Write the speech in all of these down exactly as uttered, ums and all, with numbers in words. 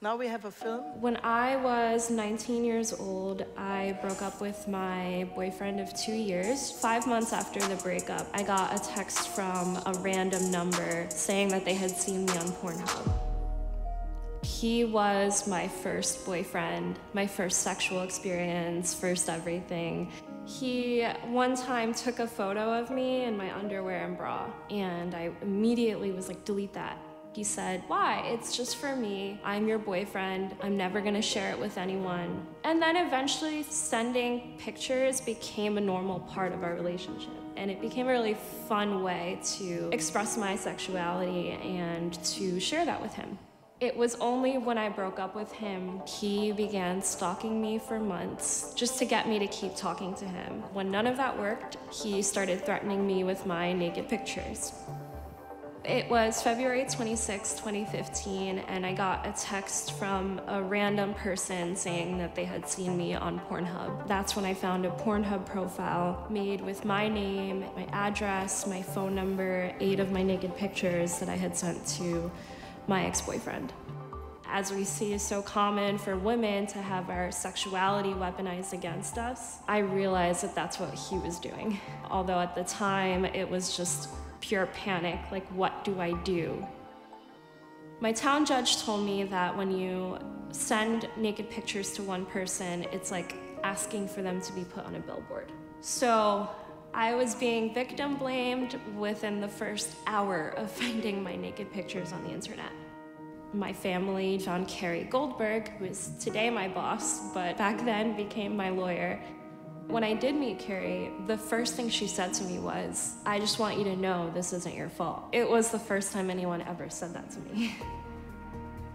Now we have a film. When I was nineteen years old, I broke up with my boyfriend of two years. Five months after the breakup, I got a text from a random number saying that they had seen me on Pornhub. He was my first boyfriend, my first sexual experience, first everything. He one time took a photo of me in my underwear and bra, and I immediately was like, delete that. He said, why? It's just for me. I'm your boyfriend. I'm never gonna share it with anyone. And then eventually sending pictures became a normal part of our relationship. And it became a really fun way to express my sexuality and to share that with him. It was only when I broke up with him, he began stalking me for months just to get me to keep talking to him. When none of that worked, he started threatening me with my naked pictures. It was February twenty-sixth, twenty fifteen, and I got a text from a random person saying that they had seen me on Pornhub. That's when I found a Pornhub profile made with my name, my address, my phone number, eight of my naked pictures that I had sent to my ex-boyfriend. As we see is so common for women to have our sexuality weaponized against us, I realized that that's what he was doing. Although at the time, it was just pure panic, like, what do I do? My town judge told me that when you send naked pictures to one person, it's like asking for them to be put on a billboard. So I was being victim blamed within the first hour of finding my naked pictures on the internet. My family found Carrie Goldberg, who is today my boss, but back then became my lawyer. When I did meet Carrie, the first thing she said to me was, I just want you to know this isn't your fault. It was the first time anyone ever said that to me.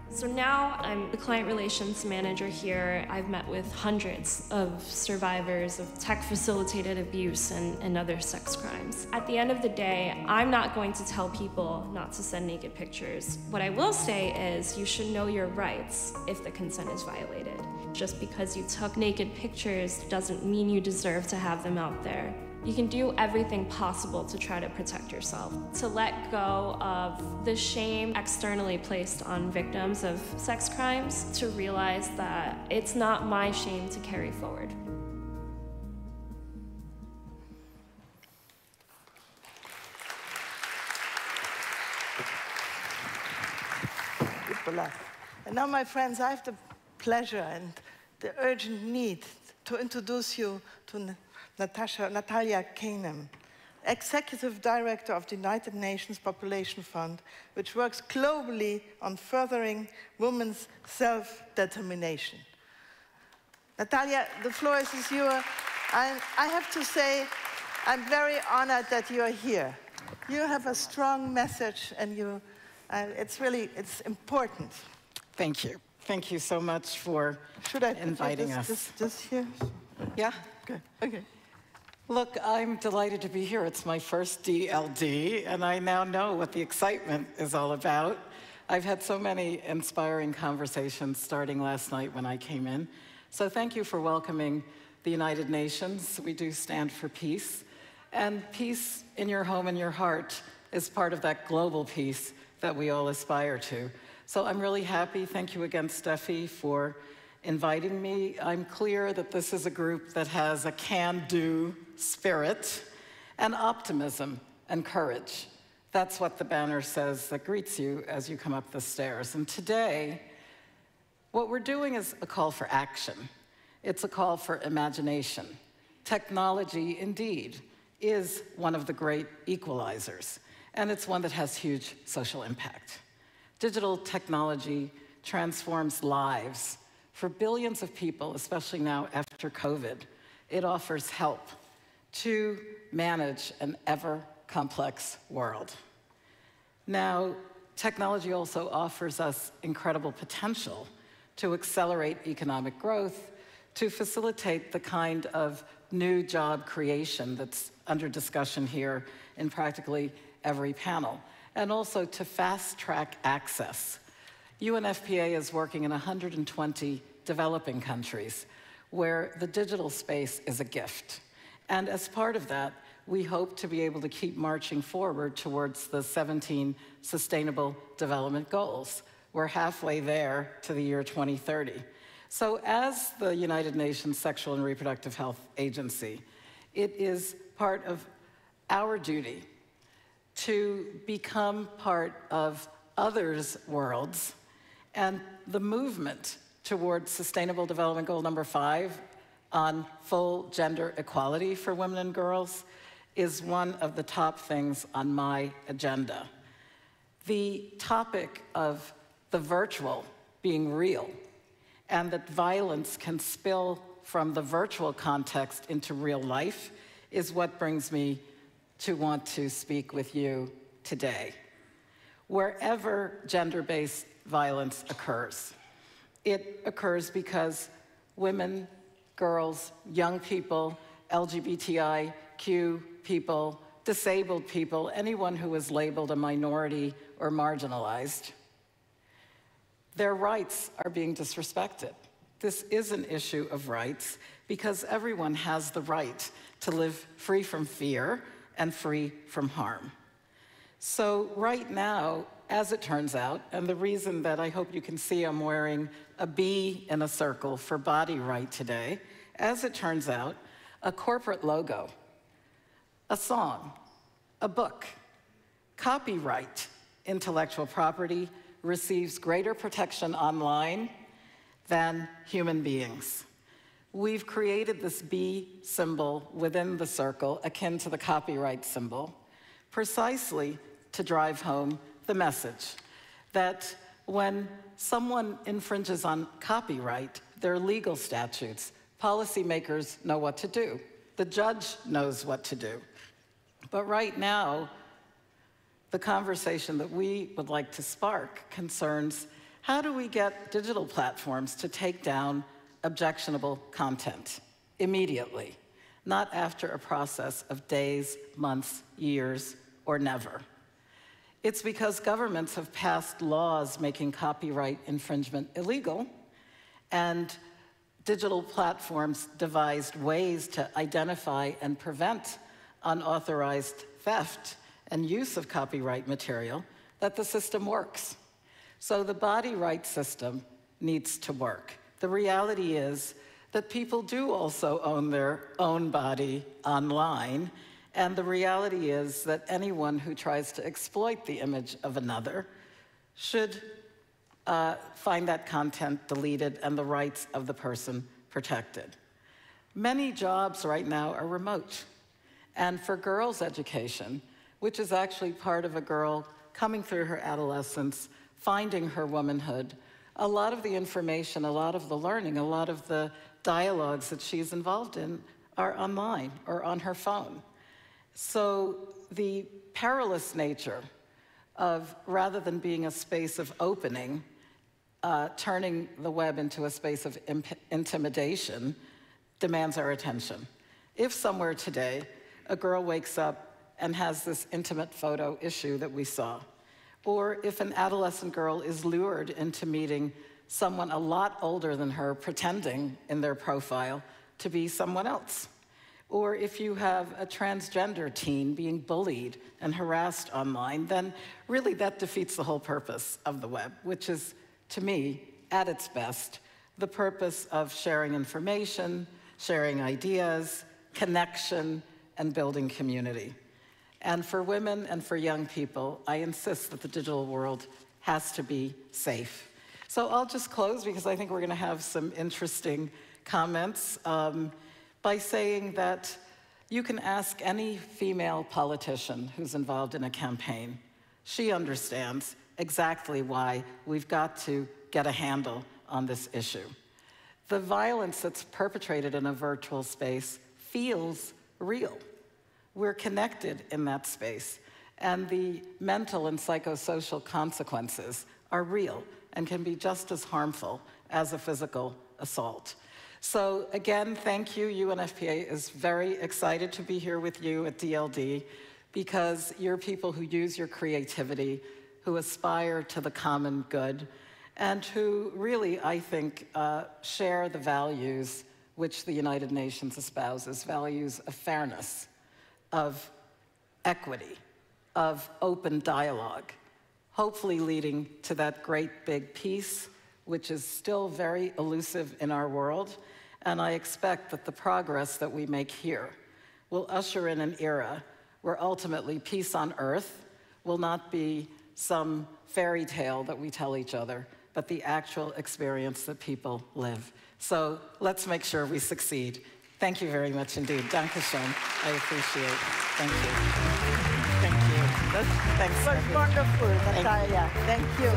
So now I'm the client relations manager here. I've met with hundreds of survivors of tech-facilitated abuse and, and other sex crimes. At the end of the day, I'm not going to tell people not to send naked pictures. What I will say is you should know your rights if the consent is violated. Just because you took naked pictures doesn't mean you deserve to have them out there. You can do everything possible to try to protect yourself, to let go of the shame externally placed on victims of sex crimes, to realize that it's not my shame to carry forward. Good luck. And now, my friends, I have the pleasure and the urgent need to introduce you to Natasha, Natalia Kanem, Executive Director of the United Nations Population Fund, which works globally on furthering women's self-determination. Natalia, the floor is yours. I, I have to say, I'm very honored that you are here. You have a strong message, and you, uh, it's really, it's important. Thank you. Thank you so much for Should I inviting this, us. Just, just here? Yeah? Good. Okay. Look, I'm delighted to be here. It's my first D L D, and I now know what the excitement is all about. I've had so many inspiring conversations starting last night when I came in. So thank you for welcoming the United Nations. We do stand for peace. And peace in your home and your heart is part of that global peace that we all aspire to. So I'm really happy. Thank you again, Steffi, for inviting me. I'm clear that this is a group that has a can-do spirit and optimism and courage. That's what the banner says that greets you as you come up the stairs. And today, what we're doing is a call for action. It's a call for imagination. Technology, indeed, is one of the great equalizers, and it's one that has huge social impact. Digital technology transforms lives for billions of people, especially now after COVID. It offers help to manage an ever-complex world. Now, technology also offers us incredible potential to accelerate economic growth, to facilitate the kind of new job creation that's under discussion here in practically every panel, and also to fast-track access. U N F P A is working in one hundred twenty developing countries where the digital space is a gift. And as part of that, we hope to be able to keep marching forward towards the seventeen Sustainable Development Goals, We're halfway there to the year twenty thirty. So as the United Nations Sexual and Reproductive Health Agency, it is part of our duty to become part of others' worlds, and the movement towards Sustainable Development Goal number five on full gender equality for women and girls is one of the top things on my agenda. The topic of the virtual being real, and that violence can spill from the virtual context into real life, is what brings me to want to speak with you today. Wherever gender-based violence occurs, it occurs because women, girls, young people, L G B T I Q people, disabled people, anyone who is labeled a minority or marginalized, their rights are being disrespected. This is an issue of rights because everyone has the right to live free from fear and free from harm. So right now, as it turns out, and the reason that I hope you can see I'm wearing a bee in a circle for body right today, as it turns out, a corporate logo, a song, a book, copyright intellectual property receives greater protection online than human beings. We've created this bee symbol within the circle, akin to the copyright symbol, precisely to drive home the message that when someone infringes on copyright, there are legal statutes. Policymakers know what to do. The judge knows what to do. But right now, the conversation that we would like to spark concerns how do we get digital platforms to take down objectionable content immediately, not after a process of days, months, years, or never. It's because governments have passed laws making copyright infringement illegal, and digital platforms devised ways to identify and prevent unauthorized theft and use of copyright material, that the system works. So the body right system needs to work. The reality is that people do also own their own body online, and the reality is that anyone who tries to exploit the image of another should uh, find that content deleted and the rights of the person protected. Many jobs right now are remote. And for girls' education, which is actually part of a girl coming through her adolescence, finding her womanhood, a lot of the information, a lot of the learning, a lot of the dialogues that she's involved in are online or on her phone. So the perilous nature of, rather than being a space of opening, uh, turning the web into a space of intimidation demands our attention. If somewhere today a girl wakes up and has this intimate photo issue that we saw, or if an adolescent girl is lured into meeting someone a lot older than her, pretending in their profile to be someone else, or if you have a transgender teen being bullied and harassed online, then really that defeats the whole purpose of the web, which is, to me, at its best, the purpose of sharing information, sharing ideas, connection, and building community. And for women and for young people, I insist that the digital world has to be safe. So I'll just close, because I think we're gonna have some interesting comments. Um, by saying that you can ask any female politician who's involved in a campaign. She understands exactly why we've got to get a handle on this issue. The violence that's perpetrated in a virtual space feels real. We're connected in that space, and the mental and psychosocial consequences are real and can be just as harmful as a physical assault. So again, thank you. U N F P A is very excited to be here with you at D L D, because you're people who use your creativity, who aspire to the common good, and who really, I think, uh, share the values which the United Nations espouses, values of fairness, of equity, of open dialogue, hopefully leading to that great big peace, which is still very elusive in our world. And I expect that the progress that we make here will usher in an era where ultimately peace on earth will not be some fairy tale that we tell each other, but the actual experience that people live. So let's make sure we succeed. Thank you very much indeed. Danke schön. I appreciate it. Thank you. Thank you. Thanks. It was wonderful, Natalia. Thank you.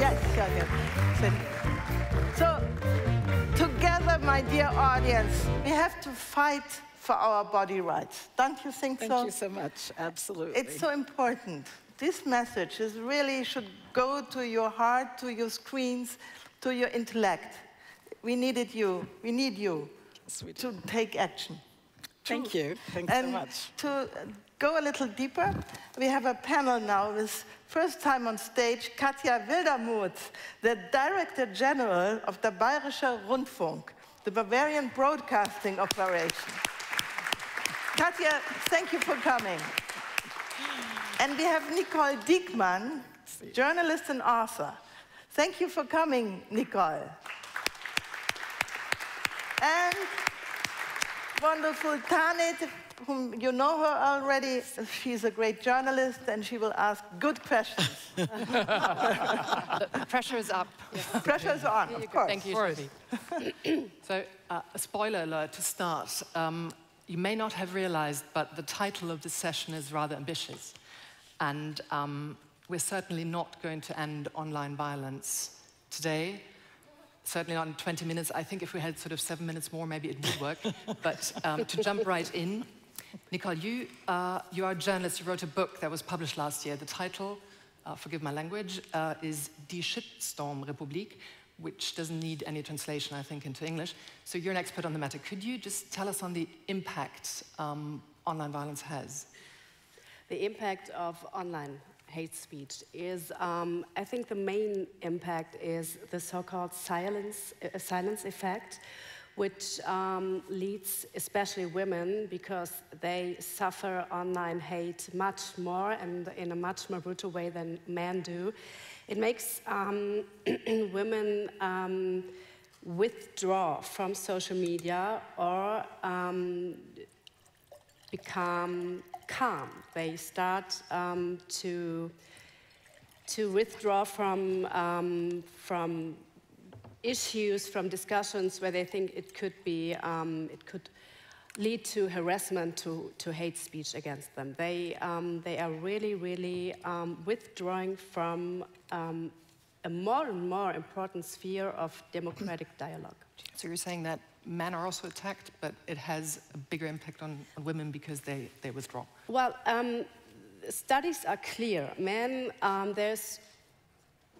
Yes, yes. So together, my dear audience, we have to fight for our body rights. Don't you think so? Thank you so much. Absolutely. It's so important. This message is really should go to your heart, to your screens, to your intellect. We needed you. We need you to take action. Thank you. Thanks so much. To go a little deeper, we have a panel now with first time on stage Katja Wildermuth, the Director General of the Bayerischer Rundfunk, the Bavarian Broadcasting Operation. Katja, thank you for coming. And we have Nicole Diekmann, journalist and author. Thank you for coming, Nicole. And wonderful Tanit, whom you know her already. She's a great journalist, and she will ask good questions. The pressure is up. Yes. Pressure is on, of course. Thank you. So, uh, a spoiler alert to start. Um, you may not have realized, but the title of this session is rather ambitious. And um, we're certainly not going to end online violence today, certainly not in twenty minutes. I think if we had sort of seven minutes more, maybe it would work. But um, to jump right in, Nicole, you, uh, you are a journalist. You wrote a book that was published last year. The title, uh, forgive my language, uh, is Die Shitstorm Republik, which doesn't need any translation, I think, into English. So you're an expert on the matter. Could you just tell us on the impact um, online violence has? The impact of online hate speech is, um, I think the main impact is the so-called silence, uh, silence effect, which um, leads especially women, because they suffer online hate much more and in a much more brutal way than men do. It makes um, women um, withdraw from social media or um, become calm. They start um, to to withdraw from um, from issues, from discussions where they think it could be um, it could lead to harassment, to to hate speech against them. They um, they are really really um, withdrawing from um, a more and more important sphere of democratic dialogue. So you're saying that men are also attacked, but it has a bigger impact on, on women because they, they withdraw. Well, um, studies are clear. Men, um, there's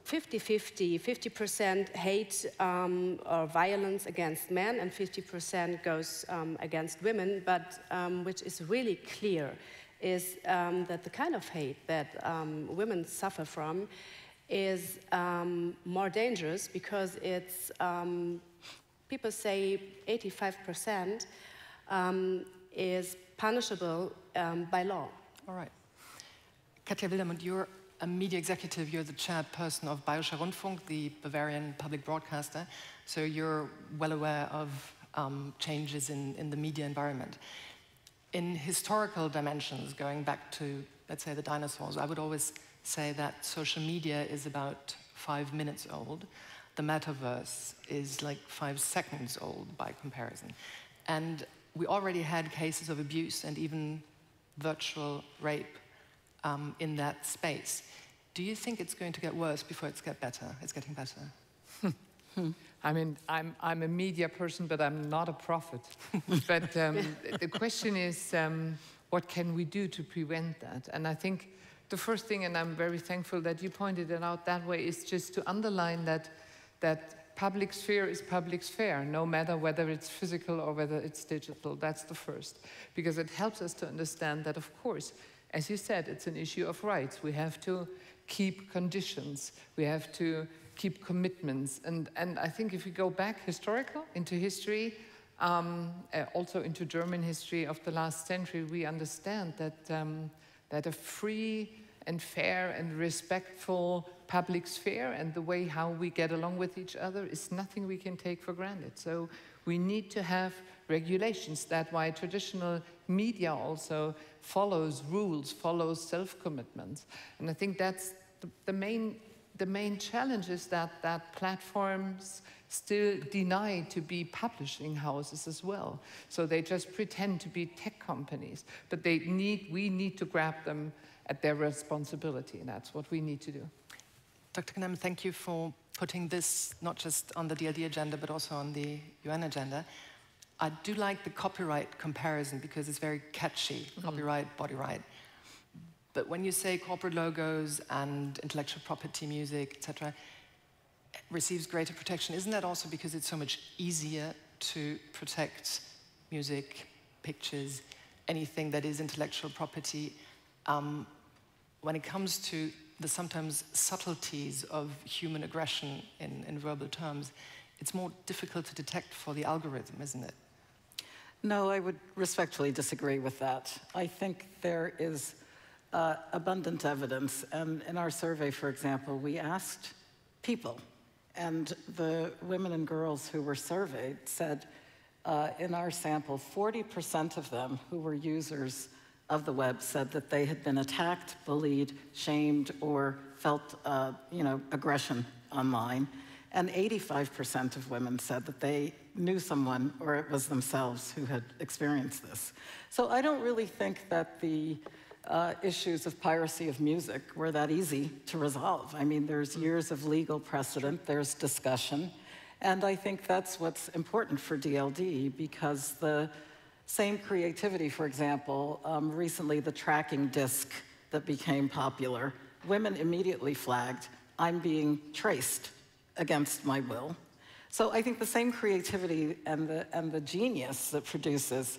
fifty fifty, fifty percent hate um, or violence against men, and fifty percent goes um, against women, but um, which is really clear is um, that the kind of hate that um, women suffer from is um, more dangerous because it's, um, people say eighty-five percent um, is punishable um, by law. All right. Katja Wildermuth, you're a media executive. You're the chairperson of Bayerischer Rundfunk, the Bavarian public broadcaster. So you're well aware of um, changes in, in the media environment. In historical dimensions, going back to, let's say, the dinosaurs, I would always say that social media is about five minutes old. The metaverse is like five seconds old by comparison. And we already had cases of abuse and even virtual rape um, in that space. Do you think it's going to get worse before it's get better? It's getting better. Hmm. Hmm. I mean, I'm, I'm a media person, but I'm not a prophet. But um, the question is, um, what can we do to prevent that? And I think the first thing, and I'm very thankful that you pointed it out that way, is just to underline that that public sphere is public sphere, no matter whether it's physical or whether it's digital. That's the first, because it helps us to understand that, of course, as you said, it's an issue of rights. We have to keep conditions. We have to keep commitments. And, and I think if we go back historical, into history, um, uh, also into German history of the last century, we understand that um, that a free and fair and respectful public sphere, and the way how we get along with each other is nothing we can take for granted. So we need to have regulations. That's why traditional media also follows rules, follows self-commitments. And I think that's the, the main The main challenge is that, that platforms still deny to be publishing houses as well. So they just pretend to be tech companies, but they need, we need to grab them at their responsibility, and that's what we need to do. Doctor Kanem, thank you for putting this not just on the D L D agenda, but also on the U N agenda. I do like the copyright comparison because it's very catchy, mm-hmm. copyright, body right. But when you say corporate logos and intellectual property, music, et cetera, receives greater protection, isn't that also because it's so much easier to protect music, pictures, anything that is intellectual property, um, when it comes to the sometimes subtleties of human aggression in, in verbal terms, it's more difficult to detect for the algorithm, isn't it? No, I would respectfully disagree with that. I think there is Uh, abundant evidence, and in our survey, for example, we asked people, and the women and girls who were surveyed said, uh, in our sample, forty percent of them who were users of the web said that they had been attacked, bullied, shamed, or felt, uh, you know, aggression online, and eighty-five percent of women said that they knew someone, or it was themselves, who had experienced this. So I don't really think that the Uh, issues of piracy of music were that easy to resolve. I mean, there's years of legal precedent, there's discussion, and I think that's what's important for D L D, because the same creativity, for example, um, recently the tracking disc that became popular, women immediately flagged, I'm being traced against my will. So I think the same creativity and the, and the genius that produces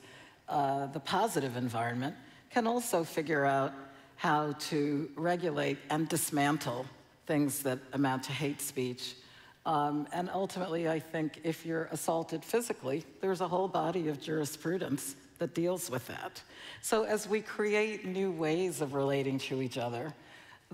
uh, the positive environment can also figure out how to regulate and dismantle things that amount to hate speech. Um, and ultimately, I think if you're assaulted physically, there's a whole body of jurisprudence that deals with that. So as we create new ways of relating to each other,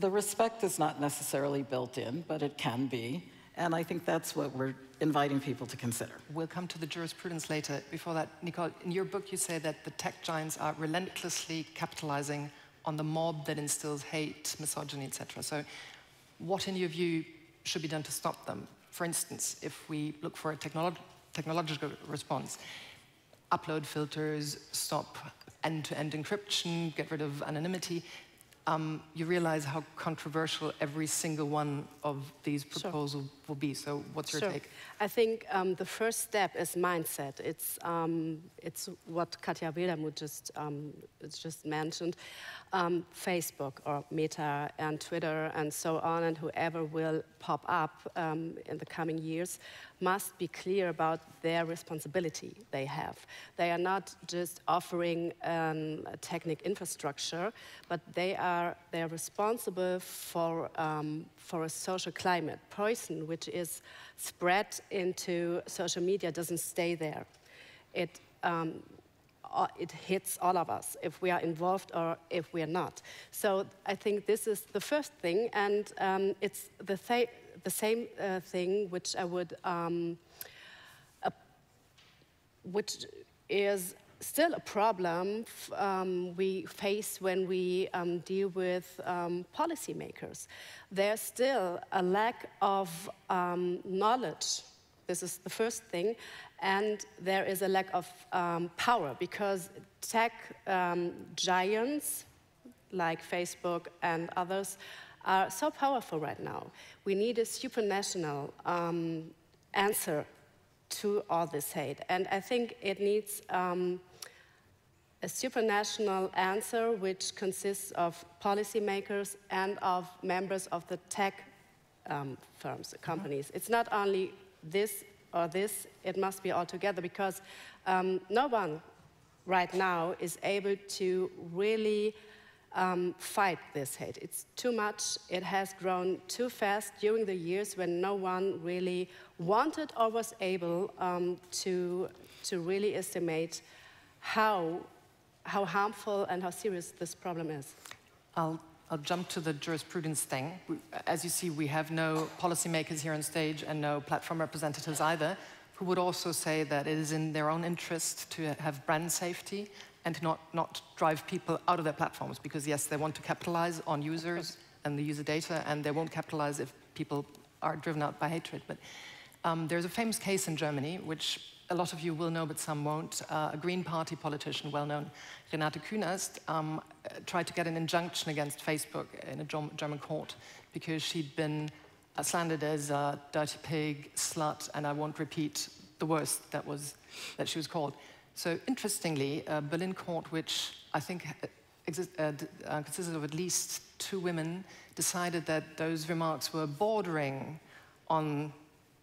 the respect is not necessarily built in, but it can be. And I think that's what we're inviting people to consider. We'll come to the jurisprudence later. Before that, Nicole, in your book you say that the tech giants are relentlessly capitalizing on the mob that instills hate, misogyny, et cetera. So what, in your view, should be done to stop them? For instance, if we look for a technolo- technological response, upload filters, stop end-to-end encryption, get rid of anonymity, Um, you realize how controversial every single one of these proposals sure. will be. So what's your sure. take? I think um, the first step is mindset. It's, um, it's what Katja Wildermuth just, um, just mentioned. Um, Facebook or Meta and Twitter and so on, and whoever will pop up um, in the coming years, must be clear about their responsibility they have. They are not just offering um, a technical infrastructure, but they are they are responsible for um, for a social climate. Poison which is spread into social media doesn't stay there. It um, it hits all of us if we are involved or if we are not. So I think this is the first thing, and um, it's the thing. The same uh, thing, which I would, um, uh, which is still a problem f um, we face when we um, deal with um, policymakers. There's still a lack of um, knowledge. This is the first thing, and there is a lack of um, power, because tech um, giants like Facebook and others are so powerful right now. We need a supranational um, answer to all this hate. And I think it needs um, a supranational answer which consists of policymakers and of members of the tech um, firms, companies. Mm-hmm. It's not only this or this, it must be all together, because um, no one right now is able to really Um, fight this hate. It's too much. It has grown too fast during the years when no one really wanted or was able um, to, to really estimate how, how harmful and how serious this problem is. I'll I'll jump to the jurisprudence thing. As you see, we have no policymakers here on stage and no platform representatives either, who would also say that it is in their own interest to have brand safety and not, not drive people out of their platforms, because yes, they want to capitalize on users and the user data, and they won't capitalize if people are driven out by hatred. But um, there's a famous case in Germany, which a lot of you will know, but some won't. Uh, a Green Party politician, well-known, Renate Künast, um, tried to get an injunction against Facebook in a German court because she'd been slandered as a dirty pig, slut, and I won't repeat the worst that was that she was called. So interestingly, a Berlin court, which I think exist, uh, uh, consisted of at least two women, decided that those remarks were bordering on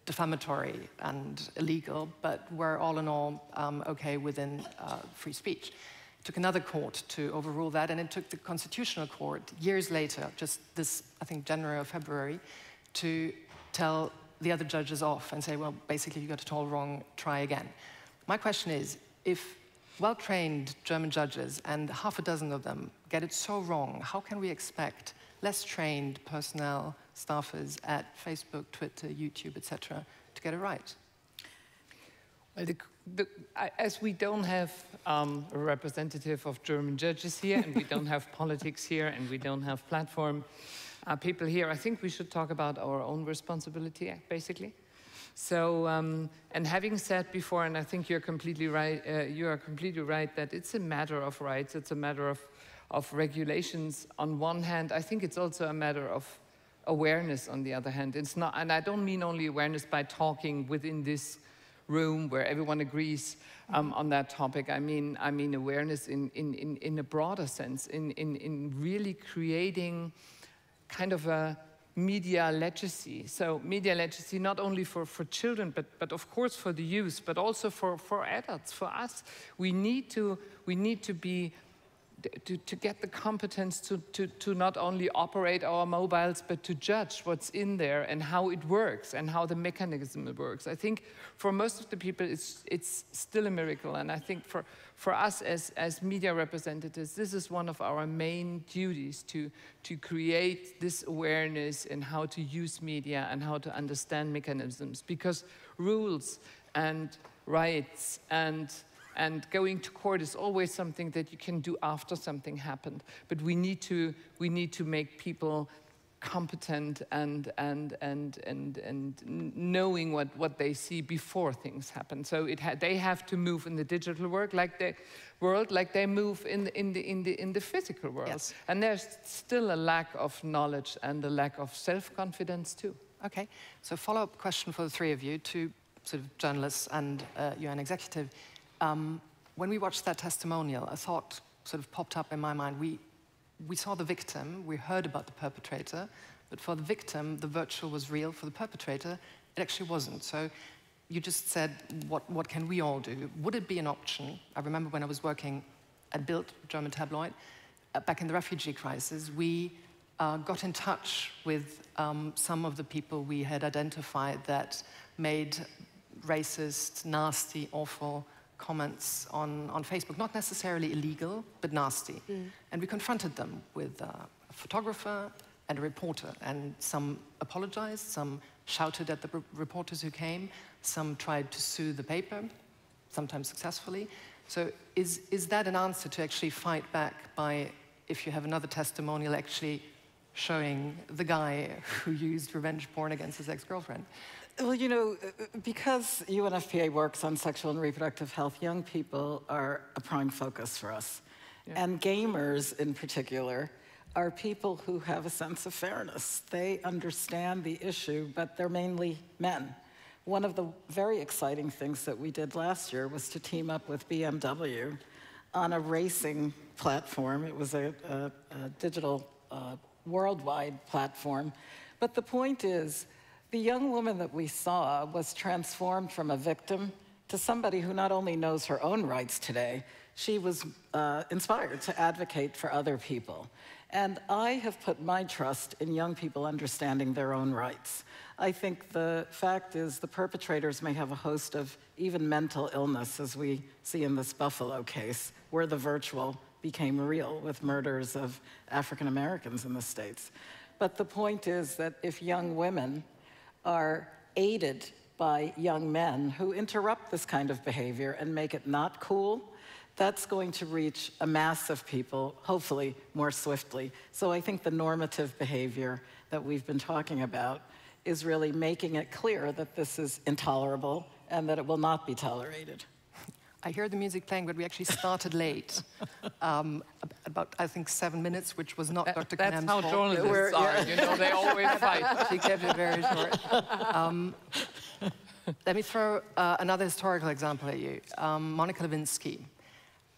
defamatory and illegal, but were all in all um, okay within uh, free speech. It took another court to overrule that, and it took the Constitutional Court years later, just this, I think, January or February, to tell the other judges off and say, well, basically, you got it all wrong, try again. My question is, if well-trained German judges, and half a dozen of them, get it so wrong, how can we expect less trained personnel, staffers at Facebook, Twitter, YouTube, et cetera, to get it right? Well, the, the, as we don't have um, a representative of German judges here, and we don't have politics here, and we don't have platform uh, people here, I think we should talk about our own responsibility, basically. So, um, and having said before, and I think you're completely right, uh, you are completely right that it's a matter of rights, it's a matter of, of regulations on one hand. I think it's also a matter of awareness on the other hand. It's not, and I don't mean only awareness by talking within this room where everyone agrees um, on that topic. I mean, I mean awareness in, in, in, in a broader sense, in, in, in really creating kind of a media literacy. So media literacy not only for, for children, but, but of course for the youth, but also for, for adults, for us. We need to, we need to be, to, to get the competence to, to, to not only operate our mobiles, but to judge what's in there and how it works and how the mechanism works. I think for most of the people, it's, it's still a miracle. And I think for, for us as, as media representatives, this is one of our main duties, to, to create this awareness in how to use media and how to understand mechanisms. Because rules and rights and And going to court is always something that you can do after something happened. But we need to we need to make people competent and and and and and knowing what what they see before things happen. So it ha they have to move in the digital world like they world like they move in the, in the in the in the physical world. Yes. And there's still a lack of knowledge and a lack of self-confidence too. Okay. So follow-up question for the three of you, two sort of journalists and uh, U N executive. Um, when we watched that testimonial, a thought sort of popped up in my mind. We, we saw the victim, we heard about the perpetrator, but for the victim, the virtual was real. For the perpetrator, it actually wasn't. So you just said, what, what can we all do? Would it be an option? I remember when I was working at Bild, German tabloid, uh, back in the refugee crisis, we uh, got in touch with um, some of the people we had identified that made racist, nasty, awful comments on, on Facebook, not necessarily illegal, but nasty. Mm. And we confronted them with uh, a photographer and a reporter, and some apologized, some shouted at the reporters who came, some tried to sue the paper, sometimes successfully. So is, is that an answer to actually fight back by, if you have another testimonial, actually showing the guy who used revenge porn against his ex-girlfriend? Well, you know, because U N F P A works on sexual and reproductive health, young people are a prime focus for us. Yeah. And gamers, in particular, are people who have a sense of fairness. They understand the issue, but they're mainly men. One of the very exciting things that we did last year was to team up with B M W on a racing platform. It was a, a, a digital, uh, worldwide platform. But the point is, the young woman that we saw was transformed from a victim to somebody who not only knows her own rights today, she was uh, inspired to advocate for other people. And I have put my trust in young people understanding their own rights. I think the fact is the perpetrators may have a host of even mental illness, as we see in this Buffalo case, where the virtual became real with murders of African Americans in the States. But the point is that if young women are aided by young men who interrupt this kind of behavior and make it not cool, that's going to reach a mass of people, hopefully more swiftly. So I think the normative behavior that we've been talking about is really making it clear that this is intolerable and that it will not be tolerated. I hear the music playing, but we actually started late, um, about, I think, seven minutes, which was not that, Doctor Kanem's fault. That's how journalists We're, are, yeah. you know, they always fight. She kept it very short. Um, let me throw uh, another historical example at you. Um, Monica Lewinsky,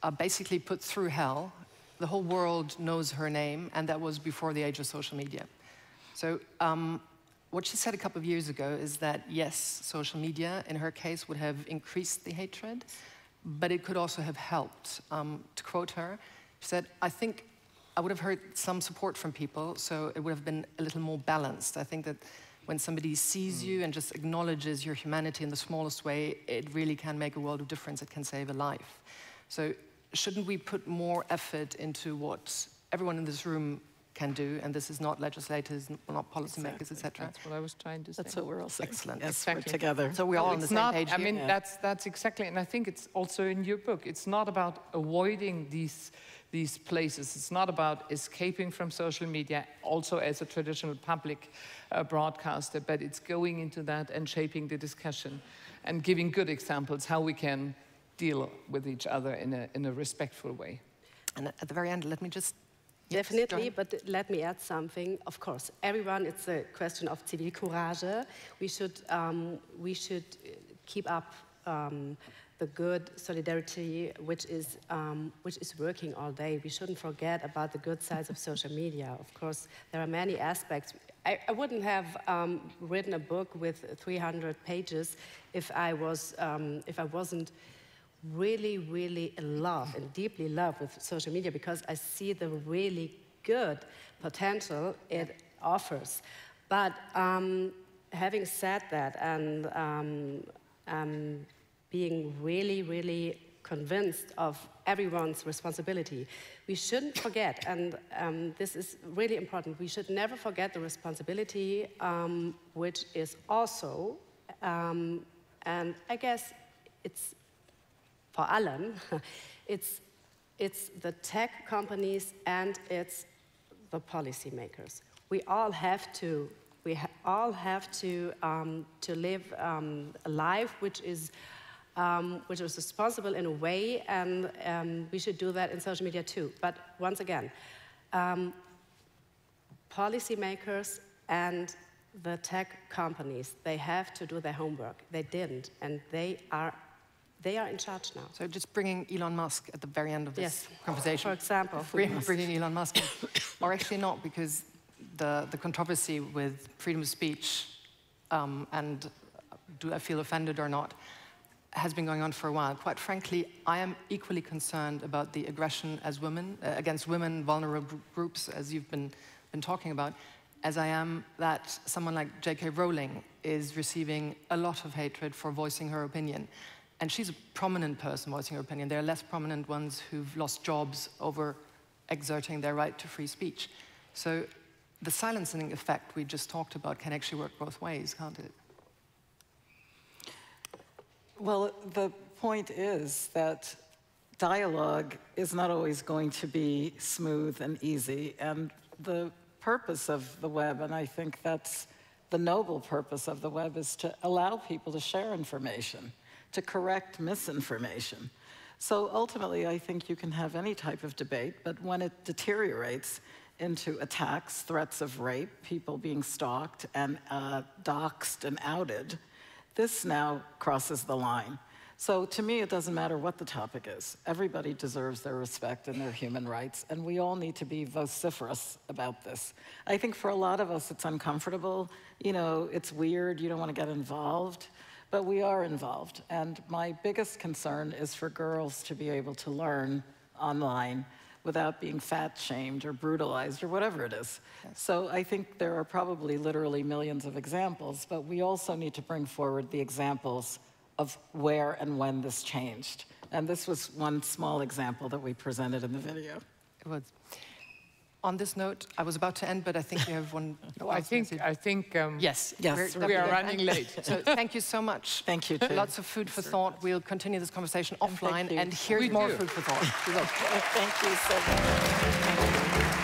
uh, basically put through hell. The whole world knows her name, and that was before the age of social media. So um, what she said a couple of years ago is that, yes, social media, in her case, would have increased the hatred, but it could also have helped. Um, to quote her, she said, I think I would have heard some support from people, so it would have been a little more balanced. I think that when somebody sees mm. you and just acknowledges your humanity in the smallest way, it really can make a world of difference. It can save a life. So shouldn't we put more effort into what everyone in this room can do, and this is not legislators, not policymakers, exactly. et cetera. That's what I was trying to say. That's what we're all saying. Excellent. Yes, exactly. We're together. So we're all on the same page here. I mean, yeah. that's, that's exactly, and I think it's also in your book, it's not about avoiding these, these places, it's not about escaping from social media, also as a traditional public uh, broadcaster, but it's going into that and shaping the discussion and giving good examples how we can deal with each other in a, in a respectful way. And at the very end, let me just Yes, Definitely, but let me add something. Of course, everyone, it's a question of civil courage. We should, um, we should keep up um, the good solidarity, which is, um, which is working all day. We shouldn't forget about the good sides of social media. Of course, there are many aspects. I, I wouldn't have um, written a book with three hundred pages if I was, um, if I wasn't really, really in love and deeply in love with social media, because I see the really good potential it offers. But um, having said that, and um, um, being really, really convinced of everyone's responsibility, we shouldn't forget, and um, this is really important, we should never forget the responsibility um, which is also, um, and I guess it's vor allem, it's, it's the tech companies and it's the policymakers. We all have to, we ha all have to, um, to live um, a life which is, um, which is responsible in a way, and um, we should do that in social media too. But once again, um, policymakers and the tech companies, they have to do their homework. They didn't, and they are They are in charge now. So just bringing Elon Musk at the very end of this yes. conversation. For example. For Bring, bringing Elon Musk in. Or actually not, because the, the controversy with freedom of speech um, and do I feel offended or not has been going on for a while. Quite frankly, I am equally concerned about the aggression as women, uh, against women, vulnerable groups, as you've been, been talking about, as I am that someone like J K Rowling is receiving a lot of hatred for voicing her opinion. And she's a prominent person voicing her opinion. There are less prominent ones who've lost jobs over exerting their right to free speech. So the silencing effect we just talked about can actually work both ways, can't it? Well, the point is that dialogue is not always going to be smooth and easy. And the purpose of the web, and I think that's the noble purpose of the web, is to allow people to share information, to correct misinformation. So ultimately, I think you can have any type of debate, but when it deteriorates into attacks, threats of rape, people being stalked and uh, doxxed and outed, this now crosses the line. So to me, it doesn't matter what the topic is. Everybody deserves their respect and their human rights, and we all need to be vociferous about this. I think for a lot of us, it's uncomfortable. You know, it's weird, you don't want to get involved. But we are involved, and my biggest concern is for girls to be able to learn online without being fat-shamed or brutalized or whatever it is. Yes. So I think there are probably literally millions of examples, but we also need to bring forward the examples of where and when this changed, And this was one small example that we presented in the video. It was. On this note, I was about to end, but I think we have one. No, I think, I think um, yes, yes. We're, we are running late. So thank you so much. Thank you, too. Lots of food for thought. We'll continue this conversation offline and hear more food for thought. Thank you so much.